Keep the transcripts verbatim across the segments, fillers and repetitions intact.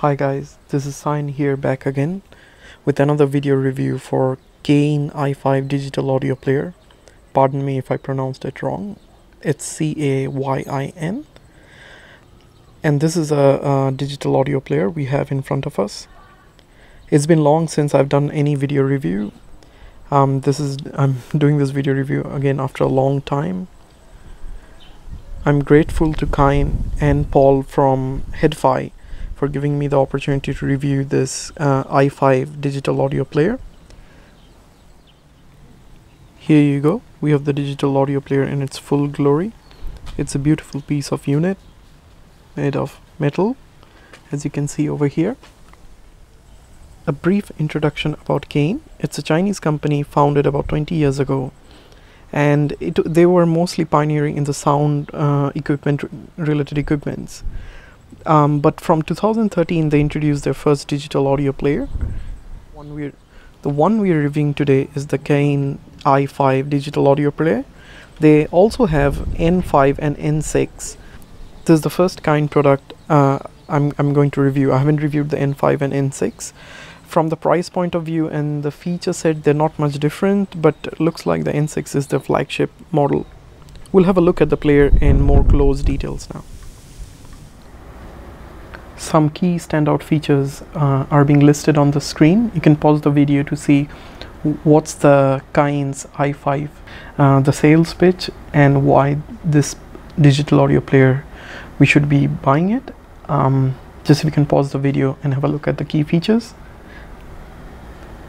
Hi guys, this is Sayan here, back again with another video review for Cayin i five digital audio player. Pardon me if I pronounced it wrong. It's C A Y I N, and this is a, a digital audio player we have in front of us. It's been long since I've done any video review. Um, this is I'm doing this video review again after a long time. I'm grateful to Cayin and Paul from HeadFi for giving me the opportunity to review this uh, i five digital audio player. Here you go, we have the digital audio player in its full glory. It's a beautiful piece of unit made of metal, as you can see over here. A brief introduction about Cayin. It's a Chinese company founded about twenty years ago, and it, they were mostly pioneering in the sound uh, equipment related equipments. Um, but from two thousand thirteen they introduced their first digital audio player. One we're, the one we're reviewing today is the Cayin i five digital audio player. They also have N five and N six. This is the first Cayin product uh, I'm, I'm going to review. I haven't reviewed the N five and N six. From the price point of view and the feature set, they're not much different, but it looks like the N six is their flagship model. We'll have a look at the player in more close details now. Some key standout features uh, are being listed on the screen. You can pause the video to see what's the Cayin's i five, uh, the sales pitch, and why this digital audio player we should be buying it. Um, just we can pause the video and have a look at the key features,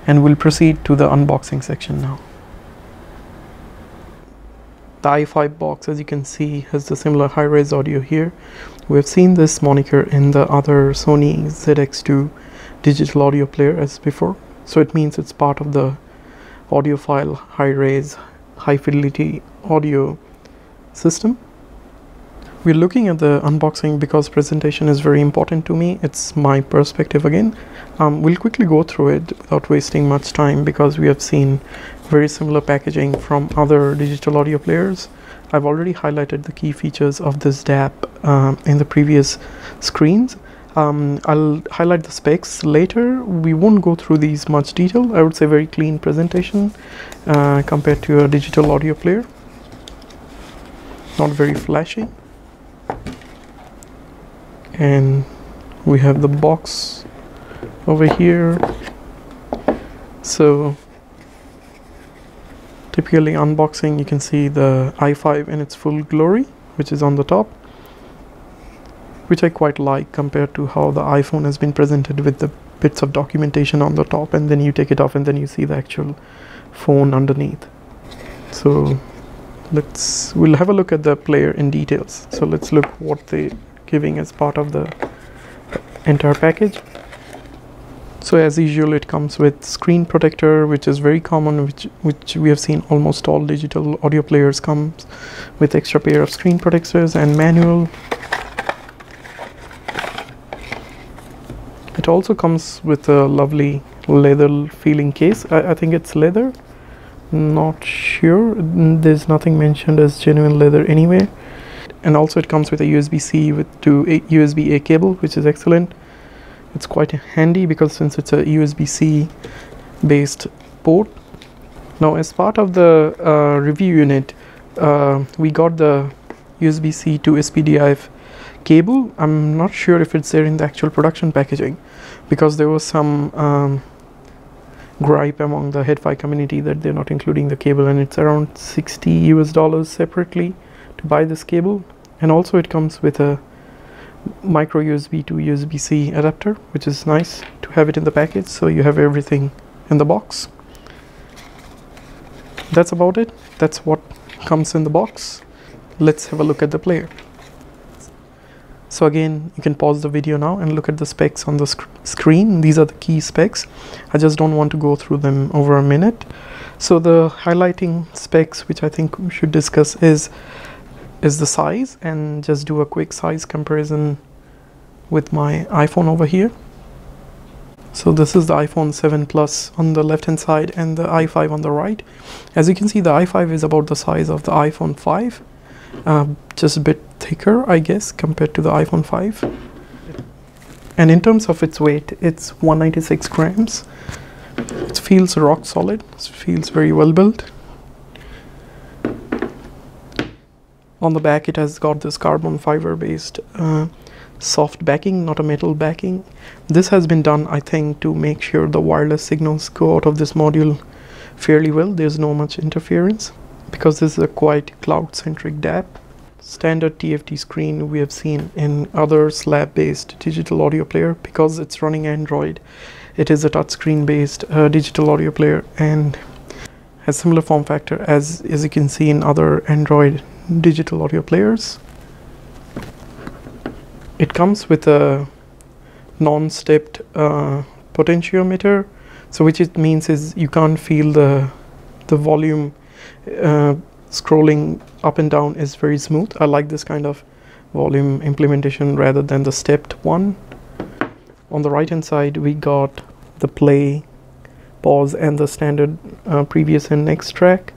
and we'll proceed to the unboxing section now. The i five box, as you can see, has the similar high-res audio here. We've seen this moniker in the other Sony Z X two digital audio player as before, so it means it's part of the audiophile high-res, high-fidelity audio system. We're looking at the unboxing because presentation is very important to me. It's my perspective again. Um, we'll quickly go through it without wasting much time because we have seen very similar packaging from other digital audio players. I've already highlighted the key features of this D A P um, in the previous screens. Um, I'll highlight the specs later. We won't go through these much detail. I would say very clean presentation uh, compared to a digital audio player. Not very flashy. And we have the box over here. So typically unboxing, you can see the i five in its full glory, which is on the top, which I quite like compared to how the iPhone has been presented with the bits of documentation on the top, and then you take it off and then you see the actual phone underneath. So let's we'll have a look at the player in details. So let's look what they giving as part of the entire package. So as usual, it comes with screen protector, which is very common, which which we have seen almost all digital audio players comes with extra pair of screen protectors and manual. It also comes with a lovely leather feeling case. I, I think it's leather, not sure. There's nothing mentioned as genuine leather anyway. And also it comes with a U S B C with to a U S B A cable, which is excellent. It's quite handy because since it's a U S B C based port. Now, as part of the uh, review unit, uh, we got the U S B C to S P D I F cable. I'm not sure if it's there in the actual production packaging, because there was some um, gripe among the HeadFi community that they're not including the cable, and it's around sixty U S dollars separately to buy this cable. And also it comes with a micro U S B to U S B C adapter, which is nice to have it in the package, so you have everything in the box. That's about it. That's what comes in the box. Let's have a look at the player. So again, you can pause the video now and look at the specs on the sc screen. These are the key specs. I just don't want to go through them over a minute. So the highlighting specs, which I think we should discuss, is is the size, and just do a quick size comparison with my iPhone over here. So this is the iPhone seven Plus on the left hand side and the i five on the right. As you can see, the i five is about the size of the iPhone five, uh, just a bit thicker I guess compared to the iPhone five. And in terms of its weight, it's one ninety-six grams. It feels rock solid. It feels very well built. On the back, it has got this carbon fiber based uh, soft backing, not a metal backing. This has been done, I think, to make sure the wireless signals go out of this module fairly well. There's no much interference because this is a quite cloud centric D A P. Standard T F T screen we have seen in other slab based digital audio player. Because it's running Android, it is a touchscreen based uh, digital audio player and has similar form factor as, as you can see in other Android digital audio players. It comes with a non-stepped uh, potentiometer, so which it means is you can't feel the the volume uh, scrolling up and down is very smooth. I like this kind of volume implementation rather than the stepped one. On the right hand side we got the play, pause and the standard uh, previous and next track.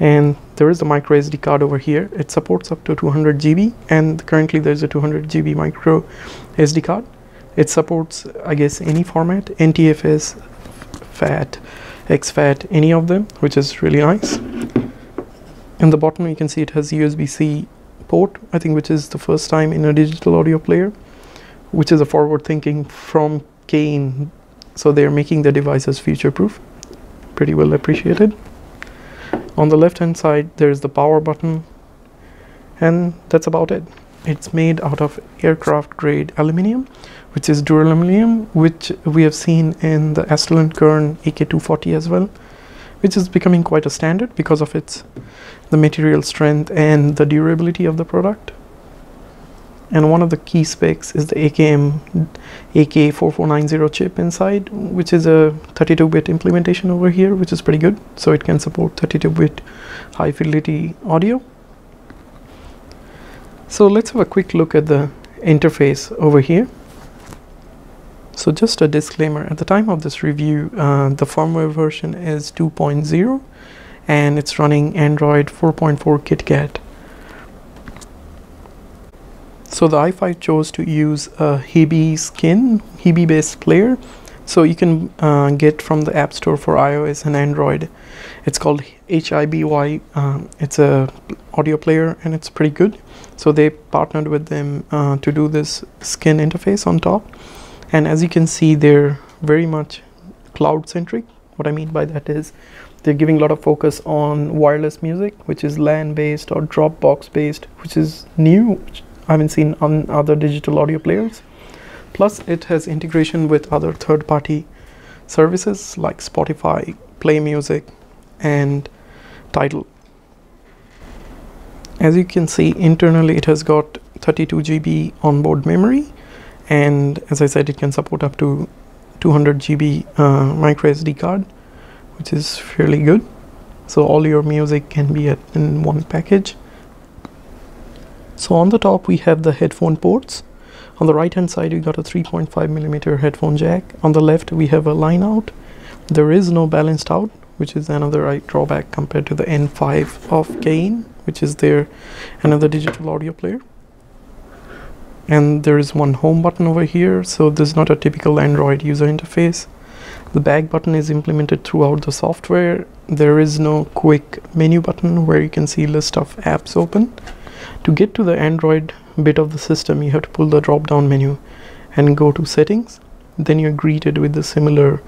And there is a micro S D card over here. It supports up to two hundred gigabytes, and currently there's a two hundred gigabyte micro S D card. It supports, I guess, any format, N T F S, FAT, X FAT, any of them, which is really nice. In the bottom you can see it has U S B C port, I think, which is the first time in a digital audio player, which is a forward thinking from Cayin. So they're making the devices future proof. Pretty well appreciated. On the left hand side there's the power button, and that's about it. It's made out of aircraft grade aluminium, which is dural aluminium, which we have seen in the Astell and Kern A K two forty as well, which is becoming quite a standard because of its the material strength and the durability of the product. And one of the key specs is the A K M A K four four nine zero chip inside, which is a thirty-two bit implementation over here, which is pretty good. So it can support thirty-two bit high fidelity audio. So let's have a quick look at the interface over here. So just a disclaimer, at the time of this review, uh, the firmware version is two point oh and it's running Android four point four KitKat. So the iFi chose to use a HiBy skin, HiBy based player. So you can uh, get from the App Store for iOS and Android. It's called HiBy. Um, it's a audio player and it's pretty good. So they partnered with them uh, to do this skin interface on top. And as you can see, they're very much cloud centric. What I mean by that is they're giving a lot of focus on wireless music, which is LAN based or Dropbox based, which is new. I haven't seen on other digital audio players. Plus it has integration with other third-party services like Spotify, Play Music and Tidal. As you can see, internally it has got thirty-two gigabyte onboard memory, and as I said, it can support up to two hundred gigabyte uh, micro S D card, which is fairly good. So all your music can be at, in one package. So on the top we have the headphone ports. On the right hand side we got a three point five millimeter headphone jack. On the left we have a line out. There is no balanced out, which is another drawback compared to the N five of Cayin, which is their another digital audio player. And there is one home button over here, so this is not a typical Android user interface. The back button is implemented throughout the software. There is no quick menu button where you can see list of apps open. To get to the Android bit of the system, you have to pull the drop down menu and go to settings. Then you're greeted with the similar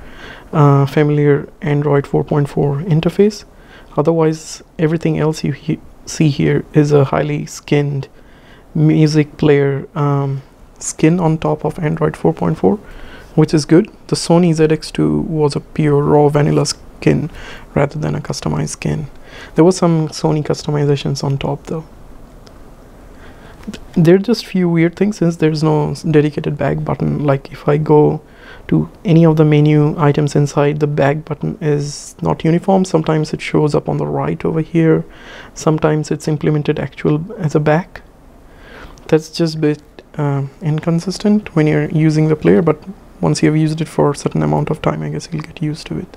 uh, familiar Android four point four interface. Otherwise everything else you he see here is a highly skinned music player um, skin on top of Android four point four, which is good. The Sony Z X two was a pure raw vanilla skin rather than a customized skin. There was some Sony customizations on top though. There are just few weird things since there's no dedicated back button. Like if I go to any of the menu items inside, the back button is not uniform. Sometimes it shows up on the right over here. Sometimes it's implemented actual as a back. That's just a bit uh, inconsistent when you're using the player, but once you have used it for a certain amount of time, I guess you'll get used to it.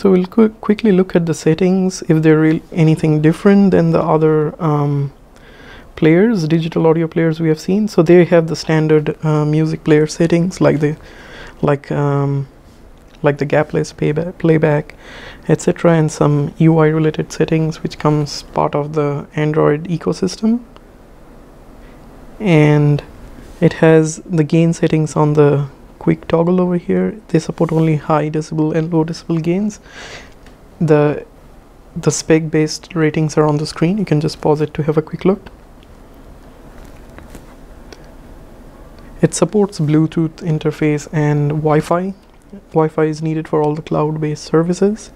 So we'll qu quickly look at the settings. If they're anything different than the other um, players, digital audio players we have seen. So they have the standard uh, music player settings, like the like um, like the gapless playback, playback et cetera, and some U I related settings which comes part of the Android ecosystem. And it has the gain settings on the quick toggle over here. They support only high decibel and low decibel gains. The the spec based ratings are on the screen. You can just pause it to have a quick look. It supports Bluetooth interface and Wi-Fi. Wi-Fi is needed for all the cloud-based services.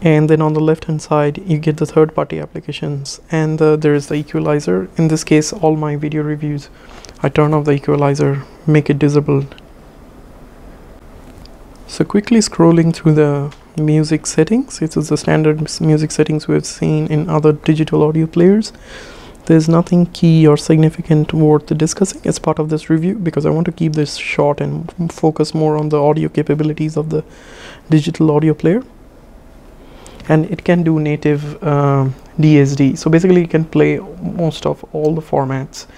And then on the left-hand side, you get the third-party applications, and uh, there is the equalizer. In this case, all my video reviews, I turn off the equalizer, make it disabled. So quickly scrolling through the music settings, this is the standard music settings we have seen in other digital audio players. There's nothing key or significant worth discussing as part of this review, because I want to keep this short and focus more on the audio capabilities of the digital audio player. And it can do native uh, D S D, so basically you can play most of all the formats.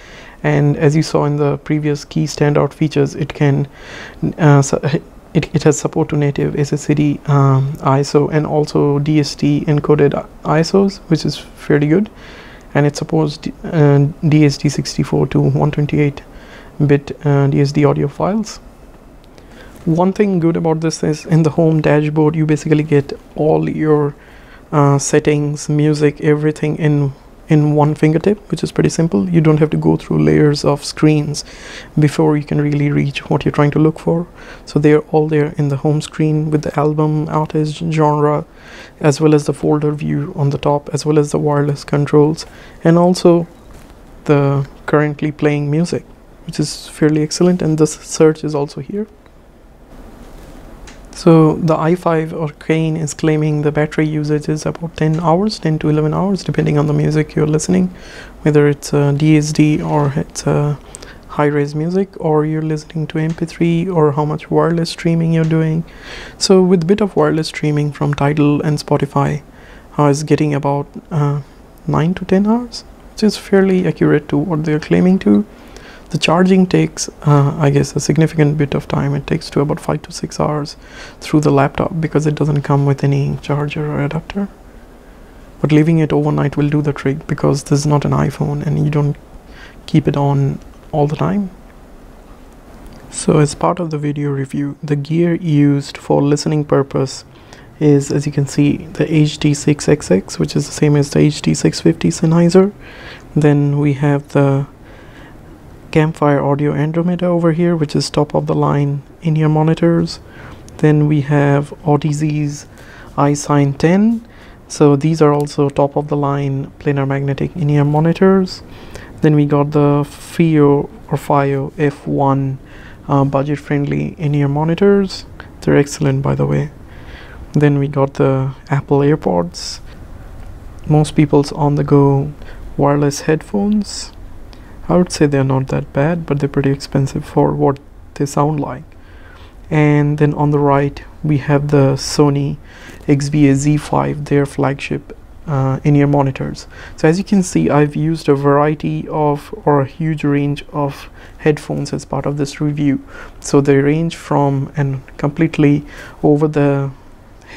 And as you saw in the previous key standout features, it can uh, so it, it has support to native S S I D, um, I S O, and also D S D encoded I S Os, which is fairly good. And it supports uh, D S D sixty-four to one twenty-eight bit uh, D S D audio files. One thing good about this is in the home dashboard, you basically get all your uh, settings, music, everything in in one fingertip, which is pretty simple. You don't have to go through layers of screens before you can really reach what you're trying to look for. So they're all there in the home screen with the album, artist, genre, as well as the folder view on the top, as well as the wireless controls, and also the currently playing music, which is fairly excellent. And the search is also here. So the i five or Cayin is claiming the battery usage is about ten hours, ten to eleven hours, depending on the music you're listening, whether it's uh, D S D or it's uh, high-res music, or you're listening to M P three, or how much wireless streaming you're doing. So with a bit of wireless streaming from Tidal and Spotify, uh, is getting about uh, nine to ten hours, which is fairly accurate to what they're claiming to. The charging takes, uh, I guess, a significant bit of time. It takes to about five to six hours through the laptop, because it doesn't come with any charger or adapter. But leaving it overnight will do the trick, because this is not an iPhone and you don't keep it on all the time. So as part of the video review, the gear used for listening purpose is, as you can see, the H D six X X, which is the same as the H D six fifty Sennheiser. Then we have the Campfire Audio Andromeda over here, which is top of the line in-ear monitors. Then we have Audeze's iSine ten. So these are also top of the line planar magnetic in-ear monitors. Then we got the Fiio or Fiio F one uh, budget friendly in-ear monitors. They're excellent, by the way. Then we got the Apple AirPods, most people's on the go wireless headphones. I would say they're not that bad, but they're pretty expensive for what they sound like. And then on the right, we have the Sony X B A Z five, their flagship uh, in-ear monitors. So as you can see, I've used a variety of, or a huge range of headphones as part of this review. So they range from an completely over the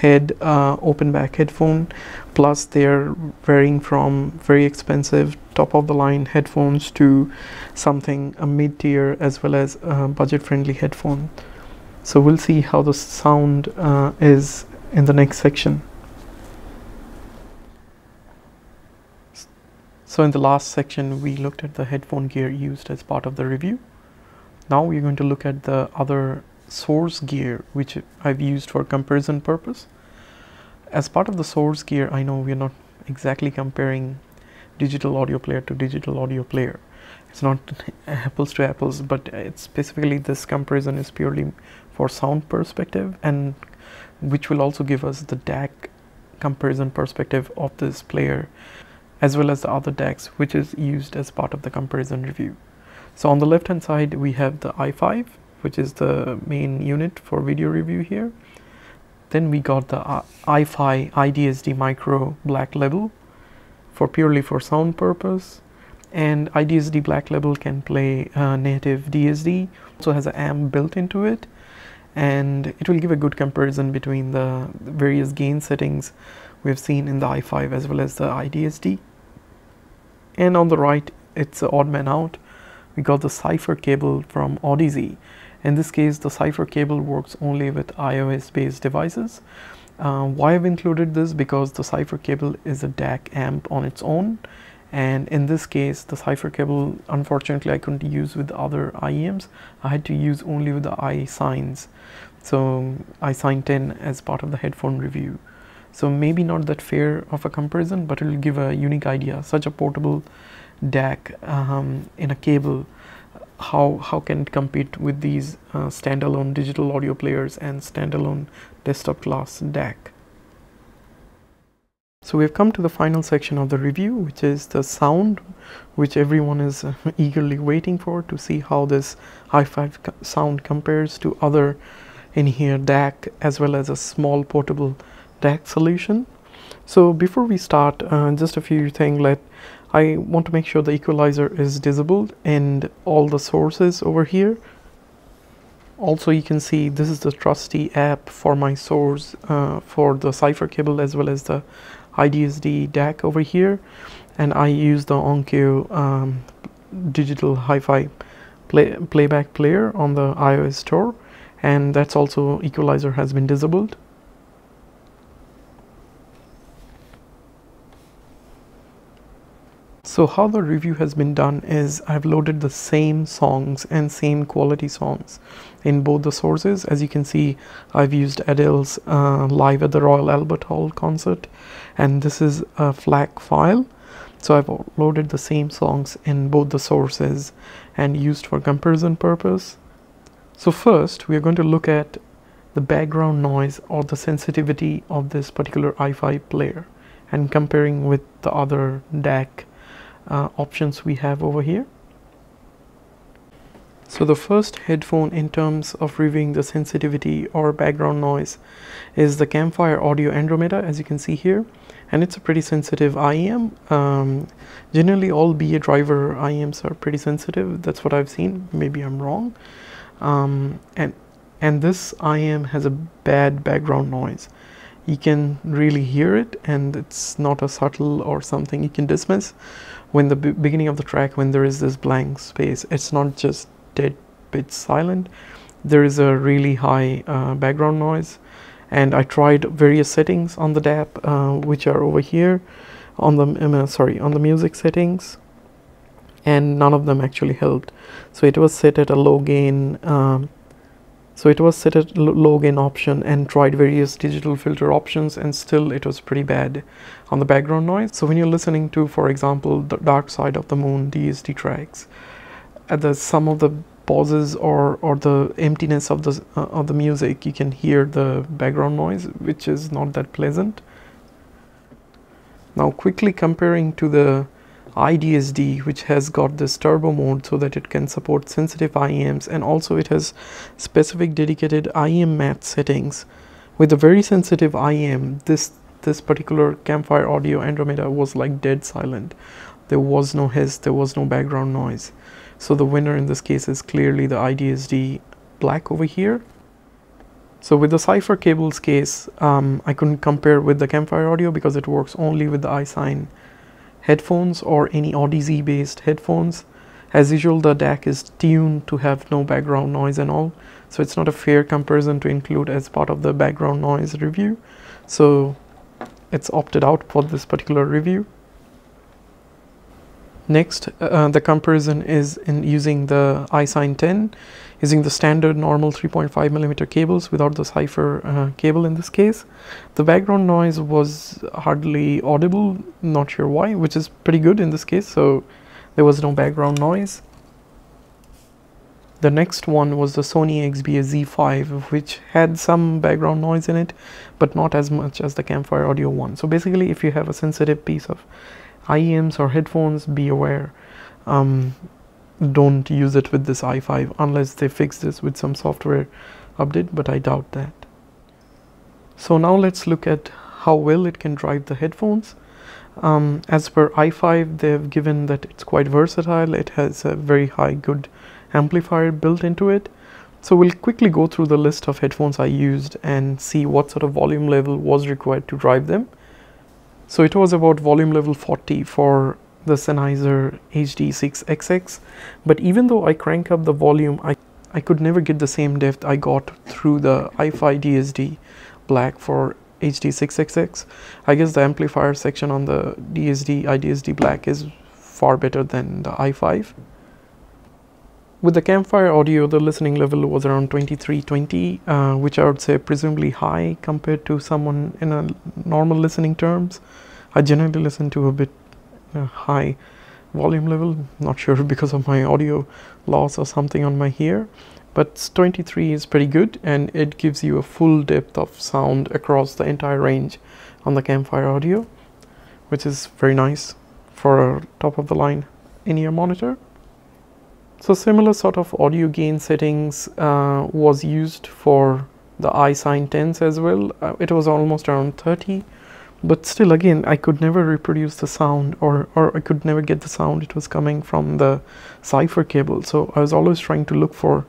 head uh, open back headphone, plus they're varying from very expensive top of the line headphones to something a mid-tier, as well as a budget friendly headphone. So we'll see how the sound uh, is in the next section. So in the last section, we looked at the headphone gear used as part of the review. Now we're going to look at the other source gear which I've used for comparison purpose. As part of the source gear, I know we're not exactly comparing digital audio player to digital audio player. It's not apples to apples, but it's specifically, this comparison is purely for sound perspective, and which will also give us the D A C comparison perspective of this player, as well as the other D A Cs which is used as part of the comparison review. So on the left hand side, we have the i five, which is the main unit for video review here. Then we got the iFi I D S D Micro Black Label for purely for sound purpose. And I D S D Black Label can play uh, native D S D, also has an amp built into it, and it will give a good comparison between the various gain settings we have seen in the i five as well as the I D S D. And on the right, it's an odd man out. We got the Cipher cable from Audeze. In this case, the Cipher cable works only with iOS based devices. Uh, why I've included this? Because the Cipher cable is a D A C amp on its own, and in this case the Cipher cable, unfortunately, I couldn't use with other I E Ms. I had to use only with the iSines, so iSine ten as part of the headphone review. So maybe not that fair of a comparison, but it will give a unique idea. Such a portable D A C um, in a cable, how how can it compete with these uh, standalone digital audio players and standalone desktop class D A C? So we've come to the final section of the review, which is the sound, which everyone is uh, eagerly waiting for, to see how this i five sound compares to other in-ear D A C as well as a small portable D A C solution. So before we start, uh, just a few things. Let I want to make sure the equalizer is disabled and all the sources over here. Also, you can see this is the trusty app for my source uh, for the Cipher cable as well as the I D S D D A C over here, and I use the Onkyo um, digital hi-fi play playback player on the iOS store, and that's also equalizer has been disabled. So how the review has been done is I've loaded the same songs and same quality songs in both the sources. As you can see, I've used Adele's uh, Live at the Royal Albert Hall concert, and this is a FLAC file. So I've loaded the same songs in both the sources and used for comparison purpose. So first we are going to look at the background noise or the sensitivity of this particular i five player and comparing with the other D A C Uh, options we have over here. So the first headphone in terms of reviewing the sensitivity or background noise is the Campfire Audio Andromeda, as you can see here, and it's a pretty sensitive I E M. Um, generally all B A driver I E Ms are pretty sensitive, that's what I've seen, maybe I'm wrong. Um, and and this I E M has a bad background noise. You can really hear it, and it's not a subtle or something you can dismiss. When the b beginning of the track, when there is this blank space, it's not just dead pitch silent. There is a really high uh, background noise, and I tried various settings on the D A P, uh, which are over here, on the um, sorry on the music settings, and none of them actually helped. So it was set at a low gain. Um, So it was set at low gain option and tried various digital filter options, and still it was pretty bad on the background noise. So when you're listening to, for example, the Dark Side of the Moon D S D tracks, at the some of the pauses or or the emptiness of the uh, of the music, you can hear the background noise, which is not that pleasant. Now quickly comparing to the I D S D, which has got this turbo mode so that it can support sensitive I E Ms, and also it has specific dedicated I E M match settings. With a very sensitive I E M, this this particular Campfire Audio Andromeda was like dead silent. There was no hiss, there was no background noise. So the winner in this case is clearly the I D S D Black over here. So with the Cipher cable's case, um, I couldn't compare with the Campfire Audio because it works only with the iSine headphones or any Audeze based headphones. As usual, the D A C is tuned to have no background noise and all, so it's not a fair comparison to include as part of the background noise review, so it's opted out for this particular review. Next, uh, the comparison is in using the iSine ten, using the standard normal three point five millimeter cables without the Cipher uh, cable in this case. The background noise was hardly audible, not sure why, which is pretty good in this case, so there was no background noise. The next one was the Sony X B A Z five, which had some background noise in it, but not as much as the Campfire Audio one. So basically, if you have a sensitive piece of I E Ms or headphones, be aware, um, don't use it with this i five unless they fix this with some software update, but I doubt that. So now let's look at how well it can drive the headphones. Um, as per i five, they have given that it's quite versatile. It has a very high good amplifier built into it. So we'll quickly go through the list of headphones I used and see what sort of volume level was required to drive them. So it was about volume level forty for the Sennheiser H D six X X, but even though I crank up the volume, I, I could never get the same depth I got through the iFi I D S D Black for H D six X X. I guess the amplifier section on the D S D I D S D Black is far better than the i five. With the Campfire Audio, the listening level was around twenty-three twenty, uh, which I would say presumably high compared to someone in a normal listening terms. I generally listen to a bit uh, high volume level, not sure because of my audio loss or something on my ear, but twenty-three is pretty good and it gives you a full depth of sound across the entire range on the Campfire Audio, which is very nice for a top of the line in-ear monitor. So similar sort of audio gain settings uh, was used for the iSine tens as well. Uh, it was almost around thirty, but still again I could never reproduce the sound, or, or I could never get the sound it was coming from the Cipher cable. So I was always trying to look for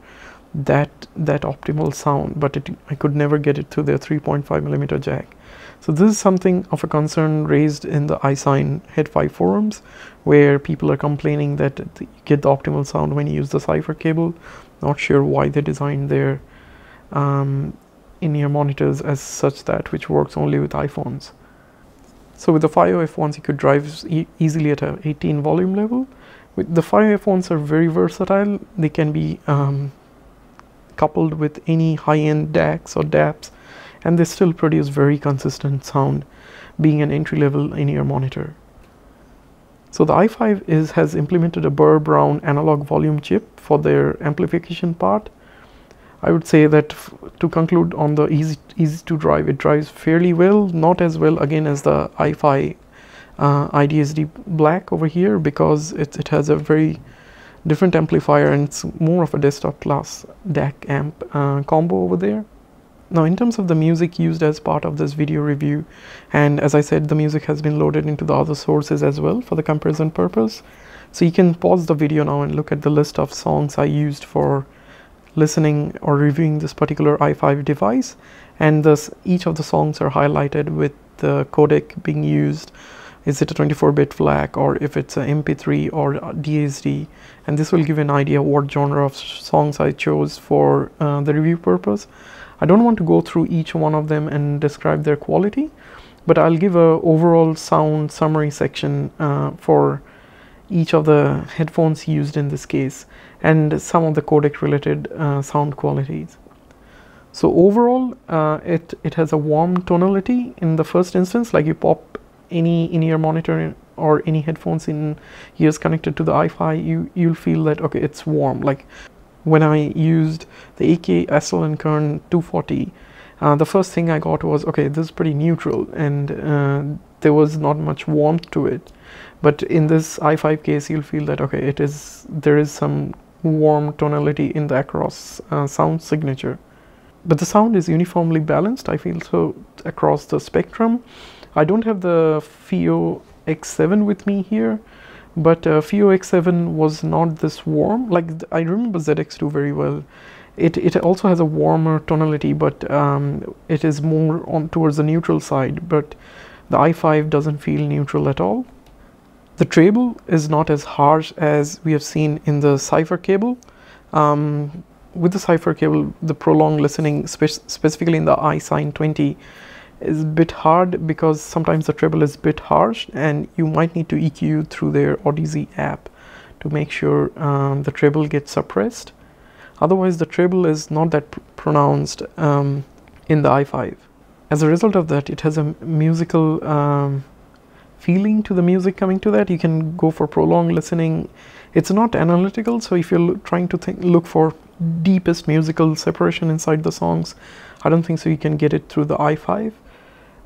that that optimal sound, but it, I could never get it through their three point five millimeter jack. So this is something of a concern raised in the iSine HeadFi forums, where people are complaining that you get the optimal sound when you use the Cipher cable. Not sure why they designed their um, in-ear monitors as such, that which works only with iPhones. So with the Fiio F ones, you could drive e easily at a eighteen volume level. With the Fiio F ones are very versatile. They can be um, coupled with any high-end D A Cs or D A Ps, and they still produce very consistent sound, being an entry-level in-ear monitor. So the i five is, has implemented a Burr Brown analog volume chip for their amplification part. I would say that f to conclude on the easy, easy to drive, it drives fairly well, not as well again as the iFi uh, I D S D Black over here, because it, it has a very different amplifier and it's more of a desktop class D A C amp uh, combo over there. Now in terms of the music used as part of this video review, and as I said, the music has been loaded into the other sources as well for the comparison purpose. So you can pause the video now and look at the list of songs I used for listening or reviewing this particular i five device, and thus each of the songs are highlighted with the codec being used. Is it a twenty-four bit FLAC, or if it's a M P three or a D S D, and this will give an idea what genre of songs I chose for uh, the review purpose. I don't want to go through each one of them and describe their quality, but I'll give a overall sound summary section uh, for each of the headphones used in this case, and some of the codec related uh, sound qualities. So overall, uh, it, it has a warm tonality in the first instance. Like, you pop any in-ear monitor or any headphones in ears connected to the iFi, you, you'll feel that, okay, it's warm. Like, when I used the A K Astell and Kern A K two forty, uh, the first thing I got was, okay, this is pretty neutral, and uh, there was not much warmth to it. But in this i five case, you'll feel that, okay, it is, there is some warm tonality in the across uh, sound signature. But the sound is uniformly balanced, I feel so, across the spectrum. I don't have the FiiO X seven with me here, but uh, FiiO X seven was not this warm. Like, I remember Z X two very well. It, it also has a warmer tonality, but um, it is more on towards the neutral side, but the i five doesn't feel neutral at all. The treble is not as harsh as we have seen in the Cipher cable. Um, with the Cipher cable, the prolonged listening, spe specifically in the iSine twenty, is a bit hard, because sometimes the treble is a bit harsh and you might need to E Q through their Audeze app to make sure um, the treble gets suppressed. Otherwise, the treble is not that pr pronounced um, in the i five. As a result of that, it has a musical um, feeling to the music coming to that. You can go for prolonged listening. It's not analytical, so if you're trying to think, look for deepest musical separation inside the songs, I don't think so you can get it through the i five,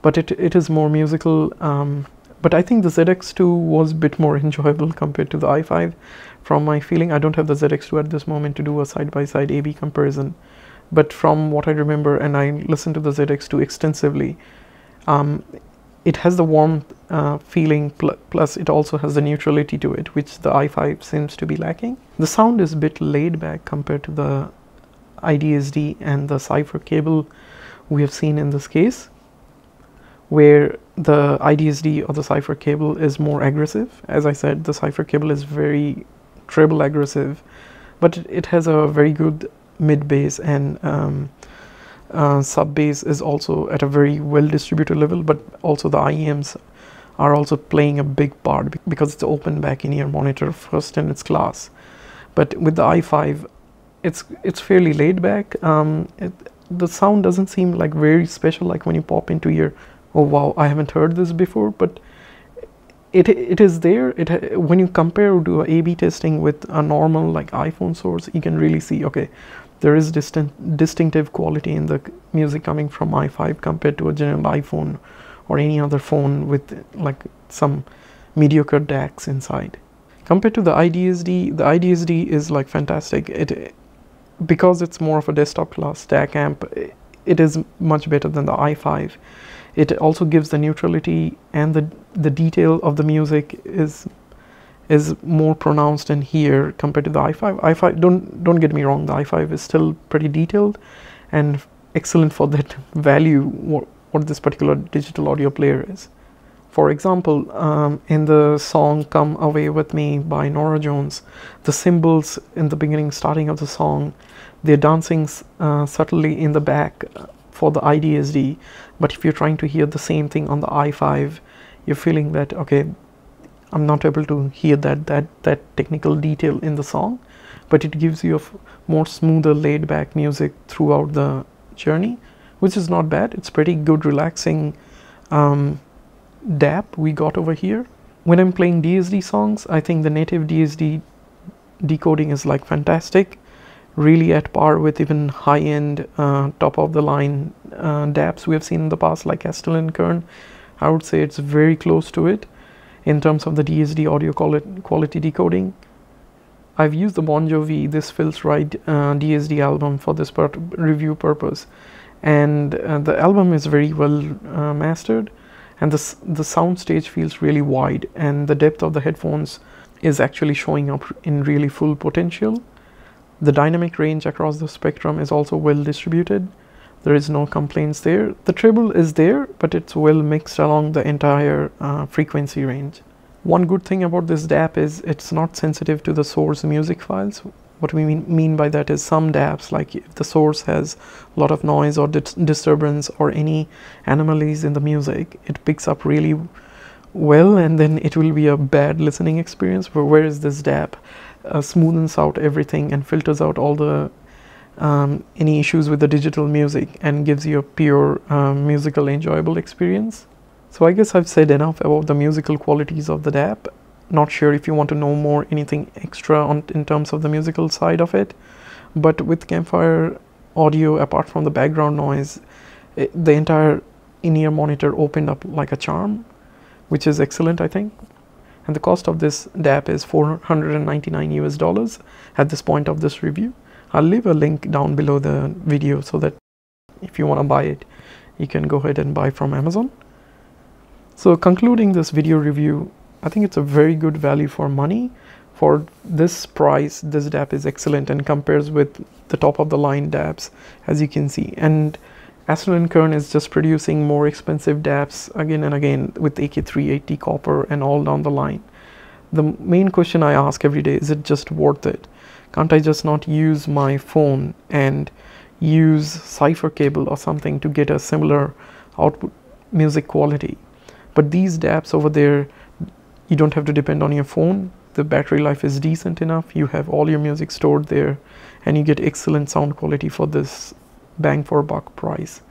but it, it is more musical. Um, but I think the Z X two was a bit more enjoyable compared to the i five from my feeling. I don't have the Z X two at this moment to do a side-by-side A B comparison, but from what I remember, and I listened to the Z X two extensively, um, It has the warm uh, feeling, pl plus it also has the neutrality to it, which the i five seems to be lacking. The sound is a bit laid back compared to the I D S D and the Cipher cable we have seen in this case, where the I D S D or the Cipher cable is more aggressive. As I said, the Cipher cable is very treble aggressive, but it has a very good mid bass, and um, Uh, sub bass is also at a very well distributed level, but also the I E Ms are also playing a big part because it's open back in ear monitor first in its class. But with the i five, it's it's fairly laid back. Um, it, the sound doesn't seem like very special, like when you pop into your, oh wow, I haven't heard this before. But it it is there. It when you compare to A B testing with a normal like iPhone source, you can really see, okay, there is distinct, distinctive quality in the music coming from i five compared to a general iPhone or any other phone with like some mediocre D A Cs inside. Compared to the I D S D, the I D S D is like fantastic. It, because it's more of a desktop class stack amp, it is much better than the i five. It also gives the neutrality, and the, the detail of the music is is more pronounced in here compared to the i five. i five, don't don't get me wrong, the i five is still pretty detailed and excellent for that value what, what this particular digital audio player is. For example, um, in the song Come Away With Me by Norah Jones, the cymbals in the beginning starting of the song, they're dancing uh, subtly in the back for the I D S D, but if you're trying to hear the same thing on the i five, you're feeling that, okay, I'm not able to hear that that that technical detail in the song, but it gives you a f more smoother, laid-back music throughout the journey, which is not bad. It's pretty good, relaxing um, D A P we got over here. When I'm playing D S D songs, I think the native D S D decoding is like fantastic, really at par with even high-end, uh, top-of-the-line uh, D A Ps we have seen in the past, like Astell and Kern. I would say it's very close to it in terms of the D S D audio quality decoding. I've used the Bon Jovi This Feels Right uh, D S D album for this part review purpose, and uh, the album is very well uh, mastered, and the the sound stage feels really wide, and the depth of the headphones is actually showing up in really full potential. The dynamic range across the spectrum is also well distributed. There is no complaints there. The treble is there, but it's well mixed along the entire uh, frequency range. One good thing about this D A P is it's not sensitive to the source music files. What we mean, mean by that is some D A Ps, like if the source has a lot of noise or dis disturbance or any anomalies in the music, it picks up really well, and then it will be a bad listening experience. Whereas this D A P uh, smoothens out everything and filters out all the Um, any issues with the digital music and gives you a pure um, musical enjoyable experience. So I guess I've said enough about the musical qualities of the D A P. Not sure if you want to know more anything extra on in terms of the musical side of it, but with Campfire Audio, apart from the background noise, it, the entire in-ear monitor opened up like a charm, which is excellent, I think. And the cost of this D A P is four hundred ninety-nine US dollars at this point of this review. I'll leave a link down below the video so that if you want to buy it, you can go ahead and buy from Amazon. So concluding this video review, I think it's a very good value for money. For this price, this D A P is excellent and compares with the top of the line D A Ps, as you can see. And Astell and Kern is just producing more expensive D A Ps again and again with A K three eighty, copper, and all down the line. The main question I ask every day, is it just worth it? Can't I just not use my phone and use Cipher cable or something to get a similar output music quality? But these D A Ps over there, you don't have to depend on your phone. The battery life is decent enough. You have all your music stored there, and you get excellent sound quality for this bang for buck price.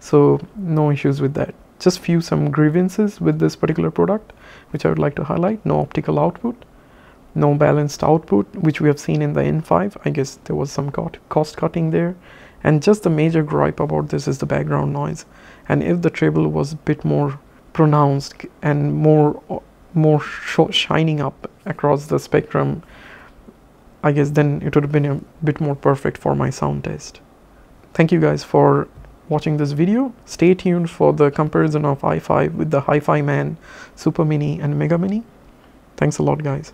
So no issues with that. Just few some grievances with this particular product, which I would like to highlight. No optical output, no balanced output, which we have seen in the N five. I guess there was some cost cutting there. And just the major gripe about this is the background noise. And if the treble was a bit more pronounced and more more sh shining up across the spectrum, I guess then it would have been a bit more perfect for my sound test. Thank you guys for watching this video. Stay tuned for the comparison of i five with the Hi-Fi Man Super Mini and Mega Mini. Thanks a lot, guys.